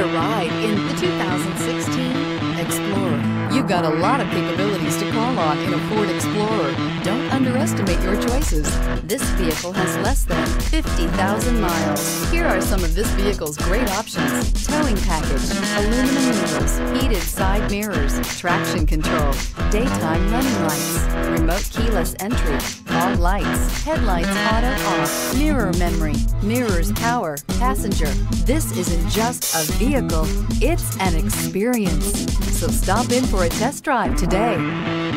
a ride in the 2016 Explorer. You've got a lot of capabilities to call on in a Ford Explorer. Don't underestimate your choices. This vehicle has less than 50,000 miles. Here are some of this vehicle's great options: towing package, aluminum wheels, heated side mirrors, traction control, daytime running lights, remote keyless entry, fog lights, headlights auto off, mirror memory, mirrors power, passenger. This isn't just a vehicle, it's an experience. So stop in for a test drive today.